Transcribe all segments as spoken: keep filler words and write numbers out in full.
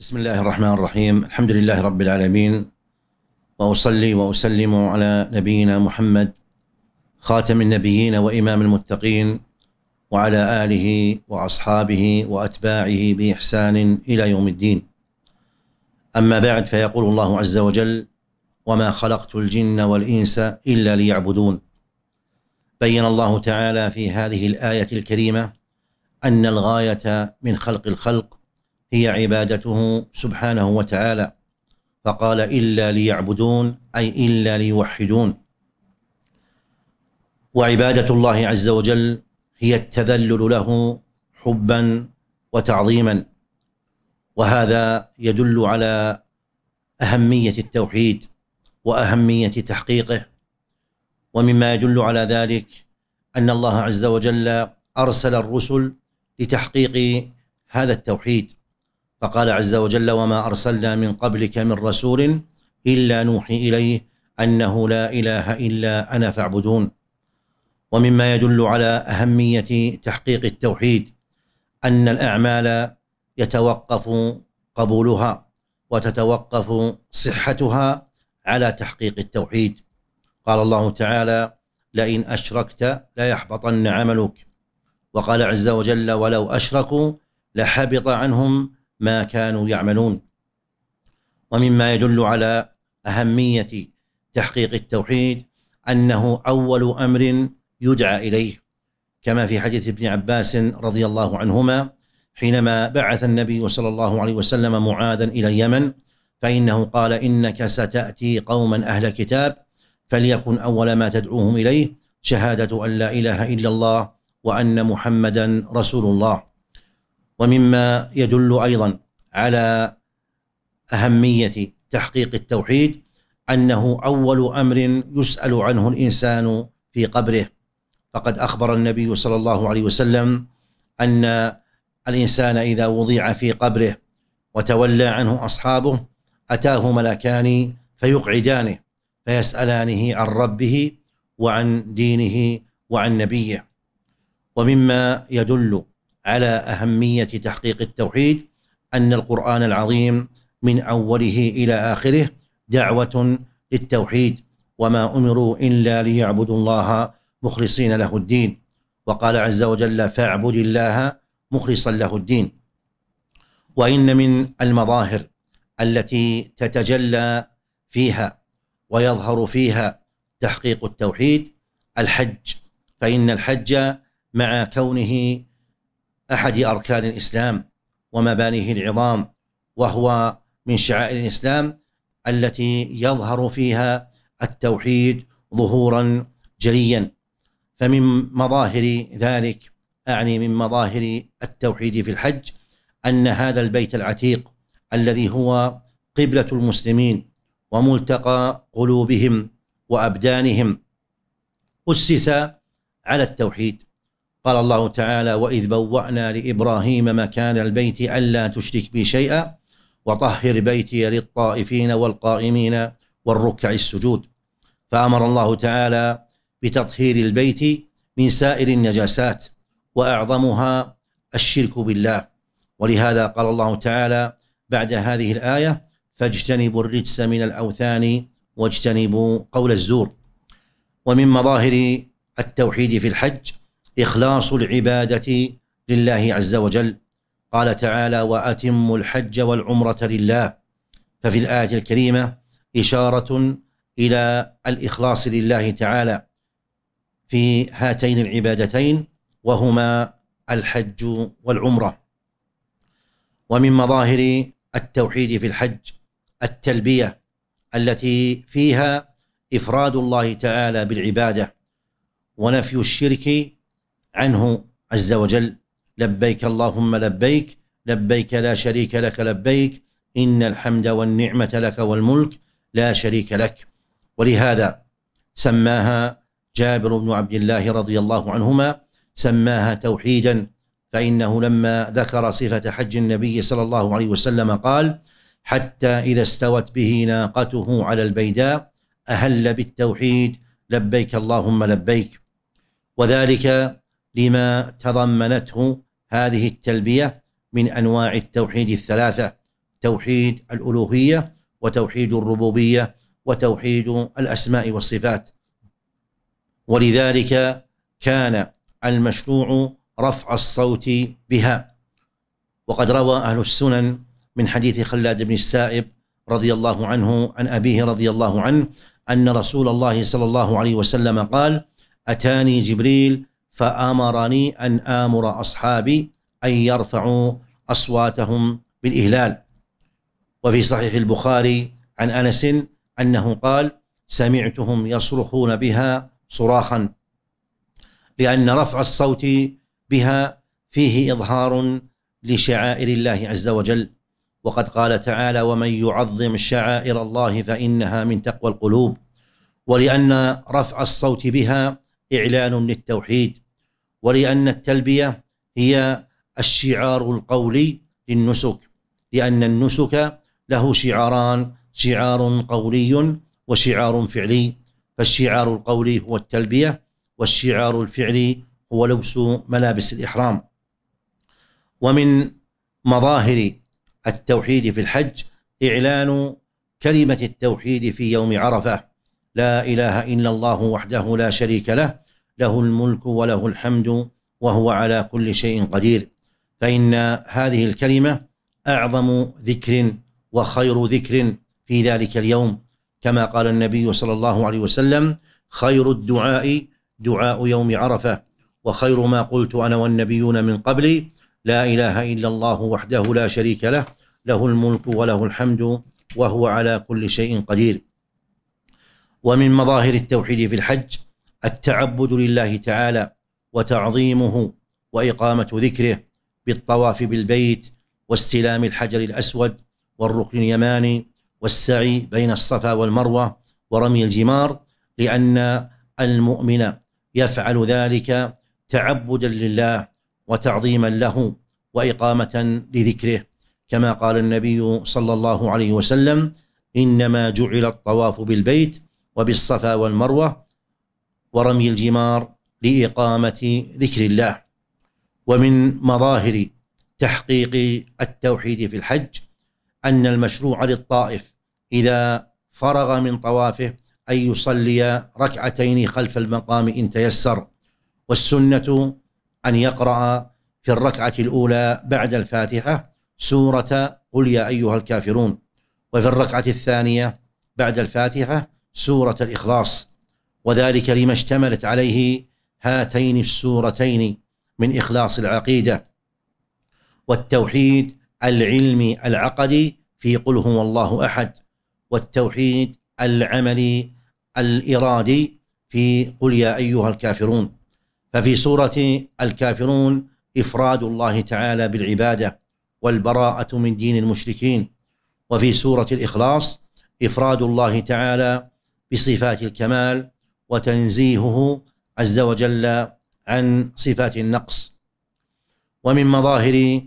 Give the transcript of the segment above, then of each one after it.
بسم الله الرحمن الرحيم. الحمد لله رب العالمين، وأصلي وأسلم على نبينا محمد خاتم النبيين وإمام المتقين، وعلى آله وأصحابه وأتباعه بإحسان إلى يوم الدين. أما بعد، فيقول الله عز وجل: وما خلقت الجن والإنس إلا ليعبدون. بين الله تعالى في هذه الآية الكريمة أن الغاية من خلق الخلق هي عبادته سبحانه وتعالى، فقال إلا ليعبدون أي إلا ليوحدون. وعبادة الله عز وجل هي التذلل له حبا وتعظيما، وهذا يدل على أهمية التوحيد وأهمية تحقيقه. ومما يدل على ذلك أن الله عز وجل أرسل الرسل لتحقيق هذا التوحيد، فقال عز وجل: وما أرسلنا من قبلك من رسول إلا نوحي إليه أنه لا إله إلا أنا فاعبدون. ومما يدل على أهمية تحقيق التوحيد أن الأعمال يتوقف قبولها وتتوقف صحتها على تحقيق التوحيد. قال الله تعالى: لئن أشركت ليحبطن عملك. وقال عز وجل: ولو أشركوا لحبط عنهم ما كانوا يعملون. ومما يدل على أهمية تحقيق التوحيد أنه أول أمر يدعى إليه، كما في حديث ابن عباس رضي الله عنهما حينما بعث النبي صلى الله عليه وسلم معاذا إلى اليمن، فإنه قال: إنك ستأتي قوما أهل كتاب فليكن أول ما تدعوهم إليه شهادة أن لا إله إلا الله وأن محمدا رسول الله. ومما يدل أيضا على أهمية تحقيق التوحيد أنه أول أمر يسأل عنه الإنسان في قبره، فقد أخبر النبي صلى الله عليه وسلم أن الإنسان إذا وضع في قبره وتولى عنه أصحابه أتاه ملكان فيقعدانه فيسألانه عن ربه وعن دينه وعن نبيه. ومما يدل على أهمية تحقيق التوحيد أن القرآن العظيم من أوله إلى آخره دعوة للتوحيد، وما أمروا إلا ليعبدوا الله مخلصين له الدين. وقال عز وجل: فاعبد الله مخلصا له الدين. وإن من المظاهر التي تتجلى فيها ويظهر فيها تحقيق التوحيد الحج، فإن الحج مع كونه أحد أركان الإسلام ومبانيه العظام، وهو من شعائر الإسلام التي يظهر فيها التوحيد ظهورا جليا. فمن مظاهر ذلك، أعني من مظاهر التوحيد في الحج، أن هذا البيت العتيق الذي هو قبلة المسلمين وملتقى قلوبهم وأبدانهم أسس على التوحيد. قال الله تعالى: وإذ بوأنا لإبراهيم مكان البيت ألا تشرك بي شيئا وطهر بيتي للطائفين والقائمين والركع السجود. فأمر الله تعالى بتطهير البيت من سائر النجاسات، وأعظمها الشرك بالله. ولهذا قال الله تعالى بعد هذه الآية: فاجتنبوا الرجس من الأوثان واجتنبوا قول الزور. ومن مظاهر التوحيد في الحج إخلاص العبادة لله عز وجل. قال تعالى: وأتموا الحج والعمرة لله. ففي الآية الكريمة إشارة إلى الإخلاص لله تعالى في هاتين العبادتين، وهما الحج والعمرة. ومن مظاهر التوحيد في الحج التلبية، التي فيها إفراد الله تعالى بالعبادة ونفي الشرك عنه عز وجل. لبيك اللهم لبيك، لبيك لا شريك لك لبيك، إن الحمد والنعمة لك والملك لا شريك لك. ولهذا سماها جابر بن عبد الله رضي الله عنهما سماها توحيدا، فإنه لما ذكر صفة حج النبي صلى الله عليه وسلم قال: حتى إذا استوت به ناقته على البيداء أهل بالتوحيد لبيك اللهم لبيك. وذلك لما تضمنته هذه التلبية من أنواع التوحيد الثلاثة، توحيد الألوهية وتوحيد الربوبية وتوحيد الأسماء والصفات. ولذلك كان المشروع رفع الصوت بها. وقد روى أهل السنن من حديث خلاد بن السائب رضي الله عنه عن أبيه رضي الله عنه أن رسول الله صلى الله عليه وسلم قال: أتاني جبريل فآمرني أن آمر أصحابي أن يرفعوا أصواتهم بالإهلال. وفي صحيح البخاري عن أنس أنه قال: سمعتهم يصرخون بها صراخا، لأن رفع الصوت بها فيه إظهار لشعائر الله عز وجل. وقد قال تعالى: ومن يعظم شعائر الله فإنها من تقوى القلوب. ولأن رفع الصوت بها إعلان للتوحيد، ولأن التلبية هي الشعار القولي للنسك، لأن النسك له شعاران: شعار قولي وشعار فعلي. فالشعار القولي هو التلبية، والشعار الفعلي هو لبس ملابس الإحرام. ومن مظاهر التوحيد في الحج إعلان كلمة التوحيد في يوم عرفة: لا إله إلا الله وحده لا شريك له، له الملك وله الحمد وهو على كل شيء قدير. فإن هذه الكلمة أعظم ذكر وخير ذكر في ذلك اليوم، كما قال النبي صلى الله عليه وسلم: خير الدعاء دعاء يوم عرفة، وخير ما قلت أنا والنبيون من قبلي لا إله إلا الله وحده لا شريك له، له الملك وله الحمد وهو على كل شيء قدير. ومن مظاهر التوحيد في الحج التعبد لله تعالى وتعظيمه وإقامة ذكره بالطواف بالبيت واستلام الحجر الأسود والركن اليماني والسعي بين الصفا والمروة ورمي الجمار، لأن المؤمن يفعل ذلك تعبدا لله وتعظيما له وإقامة لذكره، كما قال النبي صلى الله عليه وسلم: إنما جعل الطواف بالبيت وبالصفا والمروة ورمي الجمار لإقامة ذكر الله. ومن مظاهر تحقيق التوحيد في الحج أن المشروع للطائف إذا فرغ من طوافه أن يصلي ركعتين خلف المقام إن تيسر، والسنة أن يقرأ في الركعة الأولى بعد الفاتحة سورة قل يا أيها الكافرون، وفي الركعة الثانية بعد الفاتحة سورة الإخلاص، وذلك لما اشتملت عليه هاتين السورتين من إخلاص العقيدة والتوحيد العلمي العقدي في قل هو الله أحد، والتوحيد العملي الإرادي في قل يا أيها الكافرون. ففي سورة الكافرون إفراد الله تعالى بالعبادة والبراءة من دين المشركين، وفي سورة الإخلاص إفراد الله تعالى بصفات الكمال وتنزيهه عز وجل عن صفات النقص. ومن مظاهر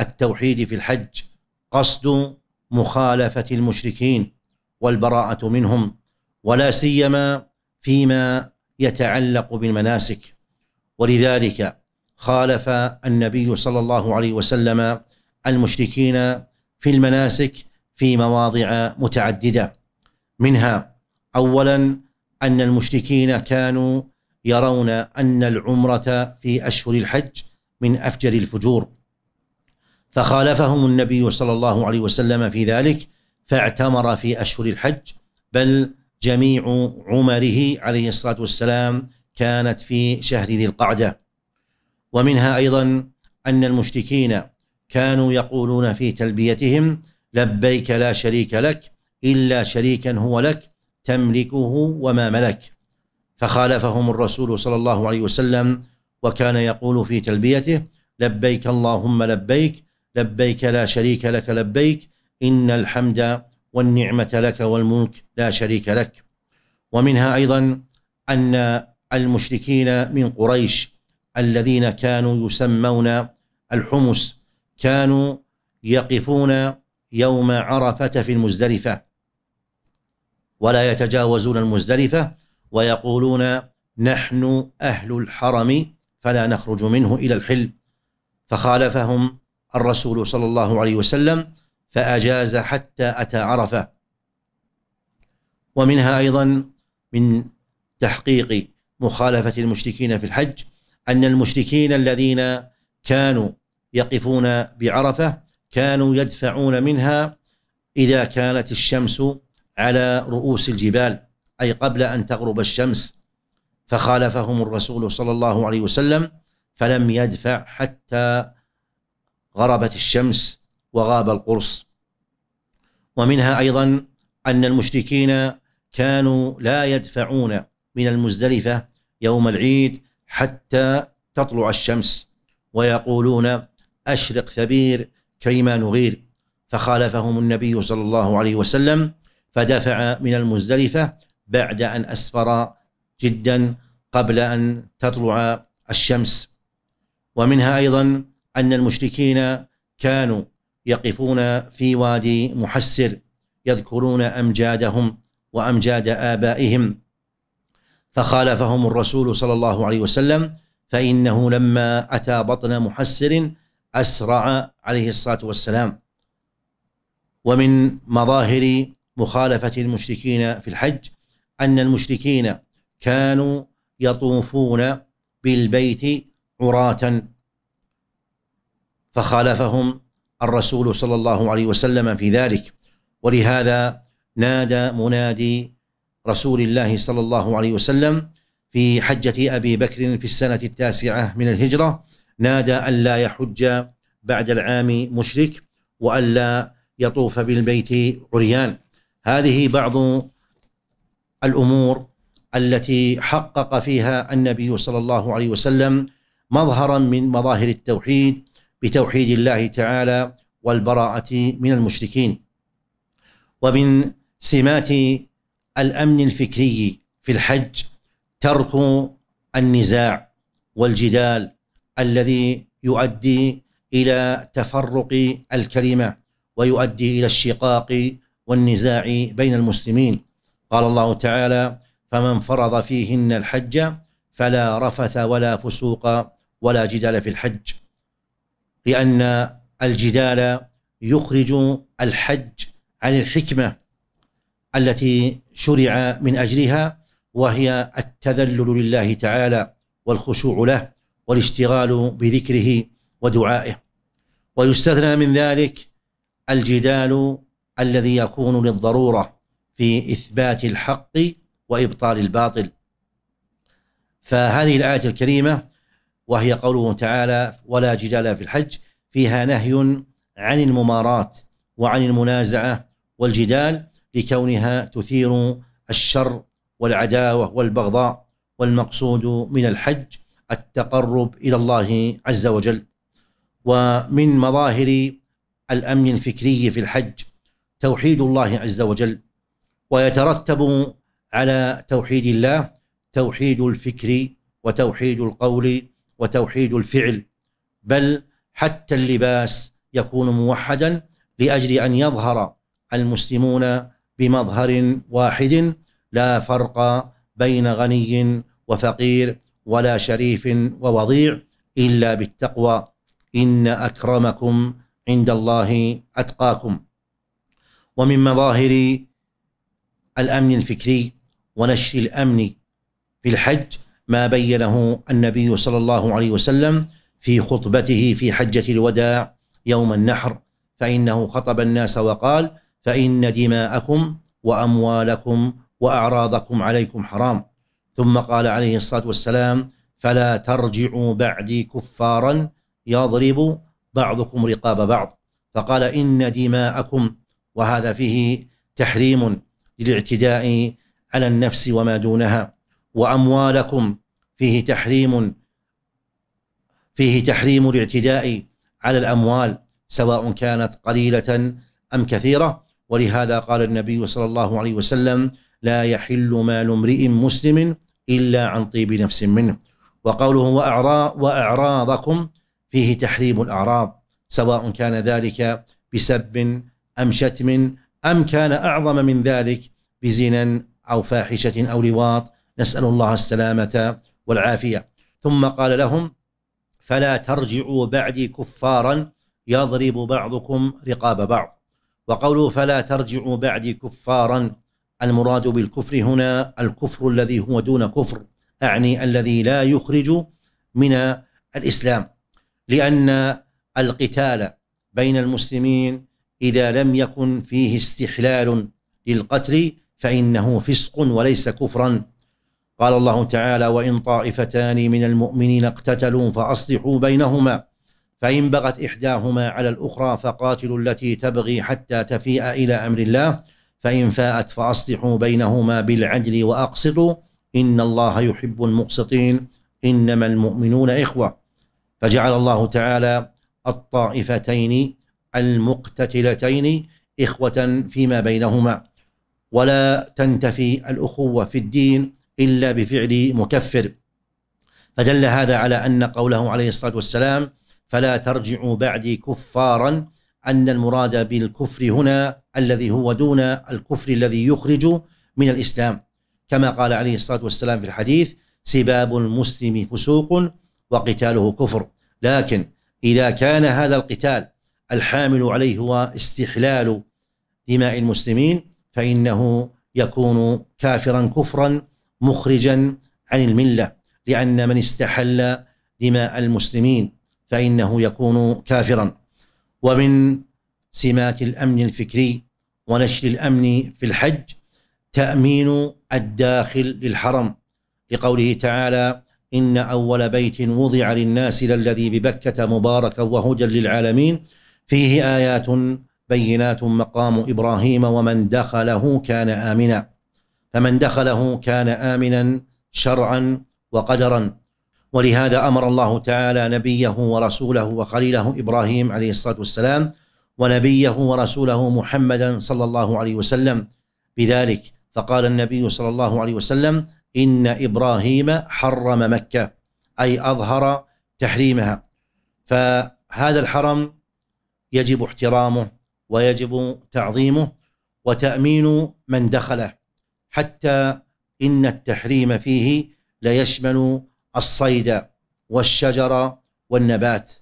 التوحيد في الحج قصد مخالفة المشركين والبراءة منهم، ولا سيما فيما يتعلق بالمناسك. ولذلك خالف النبي صلى الله عليه وسلم المشركين في المناسك في مواضع متعددة، منها: أولا، أن المشركين كانوا يرون أن العمرة في أشهر الحج من أفجر الفجور، فخالفهم النبي صلى الله عليه وسلم في ذلك فاعتمر في أشهر الحج، بل جميع عمره عليه الصلاة والسلام كانت في شهر ذي القعدة. ومنها أيضا أن المشركين كانوا يقولون في تلبيتهم: لبيك لا شريك لك إلا شريكا هو لك تملكه وما ملك، فخالفهم الرسول صلى الله عليه وسلم وكان يقول في تلبيته: لبيك اللهم لبيك، لبيك لا شريك لك لبيك، إن الحمد والنعمة لك والملك لا شريك لك. ومنها أيضا أن المشركين من قريش الذين كانوا يسمون الحمس كانوا يقفون يوم عرفة في المزدلفة ولا يتجاوزون المزدلفة، ويقولون: نحن أهل الحرم فلا نخرج منه إلى الحل، فخالفهم الرسول صلى الله عليه وسلم فأجاز حتى أتى عرفة. ومنها أيضا من تحقيق مخالفة المشركين في الحج أن المشركين الذين كانوا يقفون بعرفة كانوا يدفعون منها إذا كانت الشمس على رؤوس الجبال، أي قبل أن تغرب الشمس، فخالفهم الرسول صلى الله عليه وسلم فلم يدفع حتى غربت الشمس وغاب القرص. ومنها أيضا أن المشركين كانوا لا يدفعون من المزدلفة يوم العيد حتى تطلع الشمس، ويقولون أشرق ثبير كيما نغير، فخالفهم النبي صلى الله عليه وسلم فدفع من المزدلفة بعد أن أسفر جدا قبل أن تطلع الشمس. ومنها أيضا أن المشركين كانوا يقفون في وادي محسر يذكرون أمجادهم وأمجاد آبائهم، فخالفهم الرسول صلى الله عليه وسلم فإنه لما أتى بطن محسر أسرع عليه الصلاة والسلام. ومن مظاهر مخالفة المشركين في الحج أن المشركين كانوا يطوفون بالبيت عراة، فخالفهم الرسول صلى الله عليه وسلم في ذلك، ولهذا نادى منادي رسول الله صلى الله عليه وسلم في حجة أبي بكر في السنة التاسعة من الهجرة، نادى ألا يحج بعد العام مشرك وألا يطوف بالبيت عريان. هذه بعض الأمور التي حقق فيها النبي صلى الله عليه وسلم مظهرا من مظاهر التوحيد بتوحيد الله تعالى والبراءة من المشركين. ومن سمات الأمن الفكري في الحج ترك النزاع والجدال الذي يؤدي إلى تفرق الكلمة ويؤدي إلى الشقاق والنزاع بين المسلمين. قال الله تعالى فمن فرض فيهن الحج فلا رفث ولا فسوق ولا جدال في الحج، لأن الجدال يخرج الحج عن الحكمة التي شرع من أجلها، وهي التذلل لله تعالى والخشوع له والاشتغال بذكره ودعائه. ويستثنى من ذلك الجدال الذي يكون للضرورة في إثبات الحق وإبطال الباطل. فهذه الآية الكريمة وهي قوله تعالى ولا جدال في الحج فيها نهي عن المماراة وعن المنازعة والجدال، لكونها تثير الشر والعداوة والبغضاء، والمقصود من الحج التقرب إلى الله عز وجل. ومن مظاهر الأمن الفكري في الحج توحيد الله عز وجل، ويترتب على توحيد الله توحيد الفكر وتوحيد القول وتوحيد الفعل، بل حتى اللباس يكون موحدا لأجل أن يظهر المسلمون بمظهر واحد لا فرق بين غني وفقير ولا شريف ووضيع إلا بالتقوى إن أكرمكم عند الله أتقاكم. ومن مظاهر الأمن الفكري ونشر الأمن في الحج ما بينه النبي صلى الله عليه وسلم في خطبته في حجة الوداع يوم النحر، فإنه خطب الناس وقال فإن دماءكم وأموالكم وأعراضكم عليكم حرام، ثم قال عليه الصلاة والسلام فلا ترجعوا بعدي كفارا يضرب بعضكم رقاب بعض، فقال إن دماءكم، وهذا فيه تحريم للاعتداء على النفس وما دونها، وأموالكم فيه تحريم فيه تحريم الاعتداء على الأموال سواء كانت قليلة أم كثيرة. ولهذا قال النبي صلى الله عليه وسلم لا يحل مال امرئ مسلم إلا عن طيب نفس منه. وقوله وأعراضكم فيه تحريم الأعراض سواء كان ذلك بسب أم شتم أم كان أعظم من ذلك بزنا أو فاحشة أو لواط، نسأل الله السلامة والعافية. ثم قال لهم فلا ترجعوا بعدي كفارا يضرب بعضكم رقاب بعض. وقوله فلا ترجعوا بعدي كفارا، المراد بالكفر هنا الكفر الذي هو دون كفر، أعني الذي لا يخرج من الإسلام، لأن القتال بين المسلمين إذا لم يكن فيه استحلال للقتل فإنه فسق وليس كفرا. قال الله تعالى وإن طائفتان من المؤمنين اقتتلوا فأصلحوا بينهما فإن بغت إحداهما على الأخرى فقاتلوا التي تبغي حتى تفيء إلى أمر الله فإن فاءت فأصلحوا بينهما بالعدل وأقسطوا إن الله يحب المقسطين إنما المؤمنون إخوة. فجعل الله تعالى الطائفتين المقتتلتين إخوة فيما بينهما، ولا تنتفي الأخوة في الدين إلا بفعل مكفر، فدل هذا على أن قوله عليه الصلاة والسلام فلا ترجعوا بعدي كفارا أن المراد بالكفر هنا الذي هو دون الكفر الذي يخرج من الإسلام، كما قال عليه الصلاة والسلام في الحديث سباب المسلم فسوق وقتاله كفر. لكن إذا كان هذا القتال الحامل عليه هو استحلال دماء المسلمين فإنه يكون كافرا كفرا مخرجا عن الملة، لأن من استحل دماء المسلمين فإنه يكون كافرا. ومن سمات الأمن الفكري ونشر الأمن في الحج تأمين الداخل للحرم، لقوله تعالى إن أول بيت وضع للناس للذي ببكة مباركا وهدى للعالمين فيه آيات بينات مقام إبراهيم ومن دخله كان آمنا، فمن دخله كان آمنا شرعا وقدرا. ولهذا أمر الله تعالى نبيه ورسوله وخليله إبراهيم عليه الصلاة والسلام ونبيه ورسوله محمدا صلى الله عليه وسلم بذلك، فقال النبي صلى الله عليه وسلم إن إبراهيم حرم مكة، أي أظهر تحريمها، فهذا الحرم يجب احترامه ويجب تعظيمه وتأمين من دخله، حتى إن التحريم فيه ليشمل الصيد والشجر والنبات،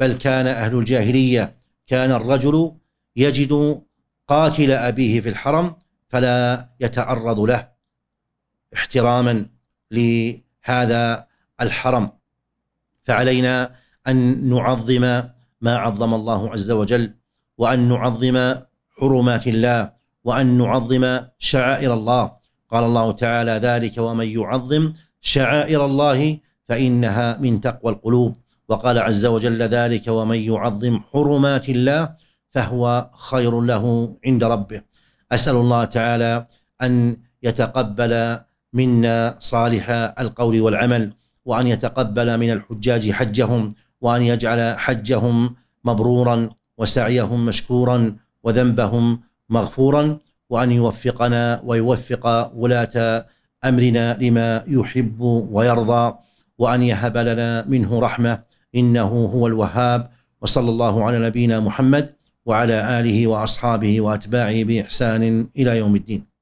بل كان أهل الجاهلية كان الرجل يجد قاتل أبيه في الحرم فلا يتعرض له احتراما لهذا الحرم. فعلينا أن نعظم ما عظم الله عز وجل، وأن نعظم حرمات الله، وأن نعظم شعائر الله. قال الله تعالى ذلك ومن يعظم شعائر الله فإنها من تقوى القلوب، وقال عز وجل ذلك ومن يعظم حرمات الله فهو خير له عند ربه. أسأل الله تعالى أن يتقبل منا صالح القول والعمل، وأن يتقبل من الحجاج حجهم، وأن يجعل حجهم مبرورا وسعيهم مشكورا وذنبهم مغفورا، وأن يوفقنا ويوفق ولاة أمرنا لما يحب ويرضى، وأن يهب لنا منه رحمة إنه هو الوهاب. وصلى الله على نبينا محمد وعلى آله وأصحابه وأتباعه بإحسان إلى يوم الدين.